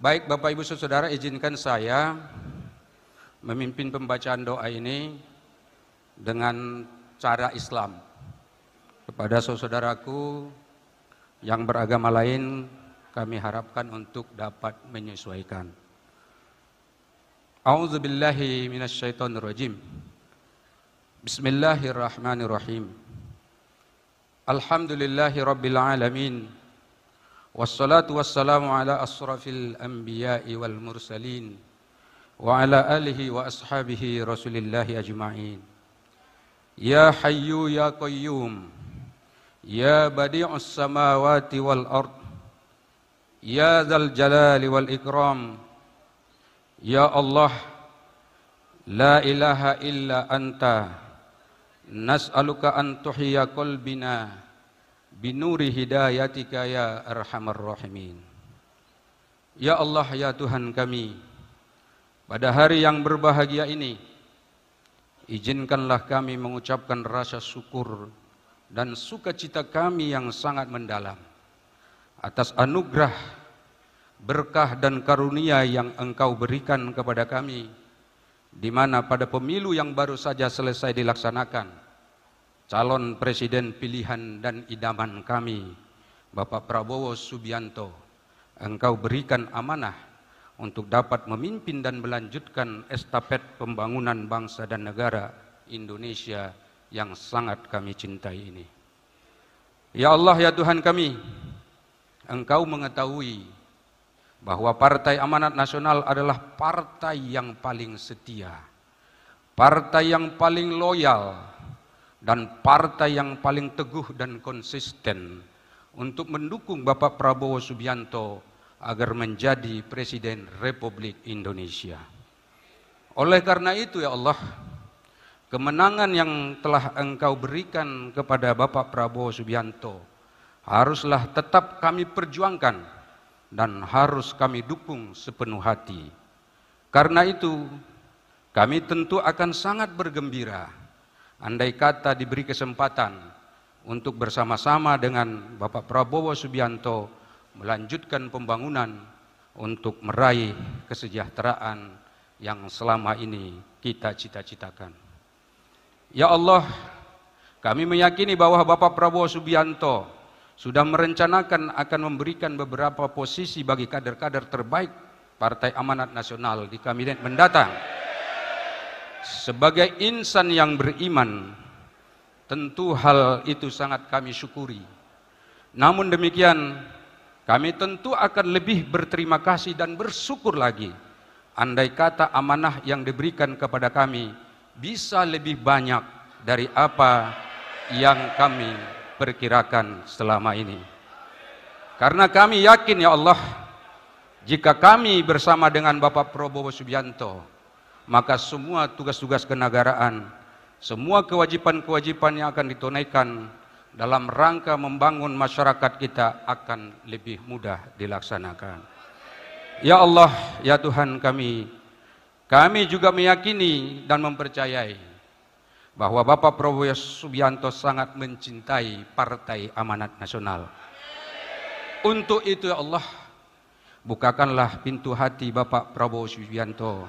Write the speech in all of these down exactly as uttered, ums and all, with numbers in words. Baik, Bapak Ibu Saudara, izinkan saya memimpin pembacaan doa ini dengan cara Islam. Kepada saudaraku yang beragama lain, kami harapkan untuk dapat menyesuaikan. A'udzubillahi minasyaitonirrajim. Bismillahirrahmanirrahim. Alhamdulillahi rabbil alamin. Wassalatu wassalamu ala asrafil anbiya'i wal mursalin wa ala alihi wa ashabihi rasulillahi ajma'in. Ya hayyu ya qayyum, ya badi'us samawati wal ard, ya dzal jalali wal ikram. Ya Allah, la ilaha illa anta, nas'aluka an tuhya qalbina binuri hidayatika ya arhamar rahimin. Ya Allah, ya Tuhan kami, pada hari yang berbahagia ini, izinkanlah kami mengucapkan rasa syukur dan sukacita kami yang sangat mendalam atas anugerah, berkah dan karunia yang Engkau berikan kepada kami, di mana pada pemilu yang baru saja selesai dilaksanakan, calon presiden pilihan dan idaman kami, Bapak Prabowo Subianto, Engkau berikan amanah untuk dapat memimpin dan melanjutkan estafet pembangunan bangsa dan negara Indonesia yang sangat kami cintai ini. Ya Allah, ya Tuhan kami, Engkau mengetahui bahwa Partai Amanat Nasional adalah partai yang paling setia, partai yang paling loyal, dan partai yang paling teguh dan konsisten untuk mendukung Bapak Prabowo Subianto agar menjadi Presiden Republik Indonesia. Oleh karena itu, ya Allah, kemenangan yang telah Engkau berikan kepada Bapak Prabowo Subianto haruslah tetap kami perjuangkan dan harus kami dukung sepenuh hati. Karena itu, kami tentu akan sangat bergembira andai kata diberi kesempatan untuk bersama-sama dengan Bapak Prabowo Subianto melanjutkan pembangunan untuk meraih kesejahteraan yang selama ini kita cita-citakan. Ya Allah, kami meyakini bahwa Bapak Prabowo Subianto sudah merencanakan akan memberikan beberapa posisi bagi kader-kader terbaik Partai Amanat Nasional di Kabinet mendatang. Sebagai insan yang beriman, tentu hal itu sangat kami syukuri. Namun demikian, kami tentu akan lebih berterima kasih dan bersyukur lagi andai kata amanah yang diberikan kepada kami bisa lebih banyak dari apa yang kami perkirakan selama ini. Karena kami yakin, ya Allah, jika kami bersama dengan Bapak Prabowo Subianto, maka semua tugas-tugas kenegaraan, semua kewajiban-kewajiban yang akan ditunaikan dalam rangka membangun masyarakat kita akan lebih mudah dilaksanakan. Ya Allah, ya Tuhan kami, kami juga meyakini dan mempercayai bahwa Bapak Prabowo Subianto sangat mencintai Partai Amanat Nasional. Untuk itu, ya Allah, bukakanlah pintu hati Bapak Prabowo Subianto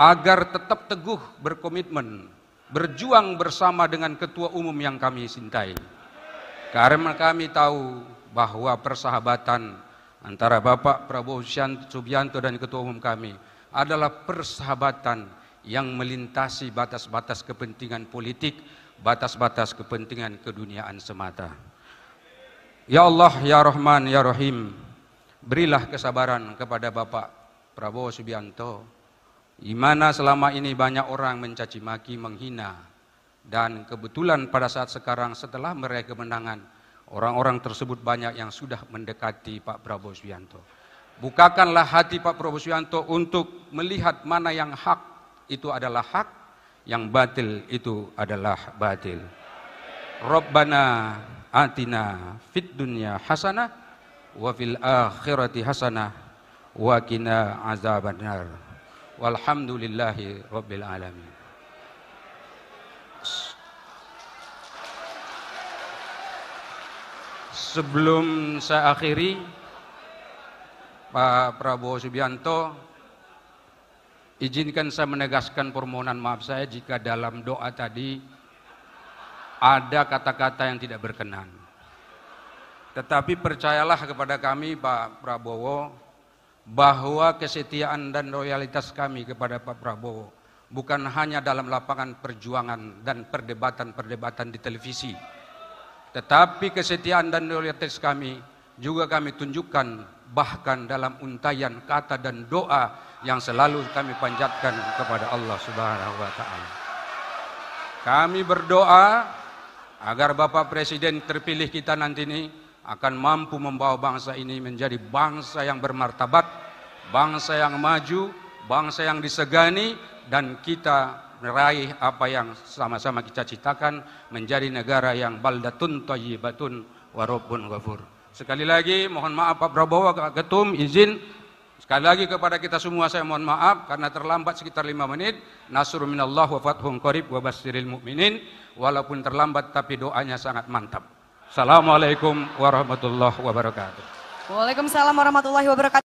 agar tetap teguh berkomitmen, berjuang bersama dengan ketua umum yang kami cintai. Karena kami tahu bahwa persahabatan antara Bapak Prabowo Subianto dan ketua umum kami adalah persahabatan yang melintasi batas-batas kepentingan politik, batas-batas kepentingan keduniaan semata. Ya Allah, ya Rahman, ya Rahim, berilah kesabaran kepada Bapak Prabowo Subianto, di mana selama ini banyak orang mencaci maki, menghina, dan kebetulan pada saat sekarang setelah meraih kemenangan, orang-orang tersebut banyak yang sudah mendekati Pak Prabowo Subianto. Bukakanlah hati Pak Prabowo Subianto untuk melihat mana yang hak itu adalah hak, yang batil itu adalah batil. Rabbana atina fid dunya hasanah wa fil akhirati hasanah wa qina azabannar. Walhamdulillahi rabbil alamin. Sebelum saya akhiri, Pak Prabowo Subianto, izinkan saya menegaskan permohonan maaf saya jika dalam doa tadi ada kata-kata yang tidak berkenan. Tetapi percayalah kepada kami, Pak Prabowo, bahwa kesetiaan dan loyalitas kami kepada Pak Prabowo bukan hanya dalam lapangan perjuangan dan perdebatan-perdebatan di televisi, tetapi kesetiaan dan loyalitas kami juga kami tunjukkan bahkan dalam untaian kata dan doa yang selalu kami panjatkan kepada Allah Subhanahu wa Ta'ala. Kami berdoa agar Bapak Presiden terpilih kita nanti ini akan mampu membawa bangsa ini menjadi bangsa yang bermartabat, bangsa yang maju, bangsa yang disegani, dan kita meraih apa yang sama-sama kita citakan, menjadi negara yang baldatun thayyibatun wa rabbun ghafur. Sekali lagi mohon maaf Pak Prabowo, Pak Ketum, izin sekali lagi kepada kita semua saya mohon maaf karena terlambat sekitar lima menit. Nasrun minallah wa fathun qarib wa basyiril mu'minin. Walaupun terlambat tapi doanya sangat mantap. Assalamualaikum warahmatullahi wabarakatuh. Waalaikumsalam warahmatullahi wabarakatuh.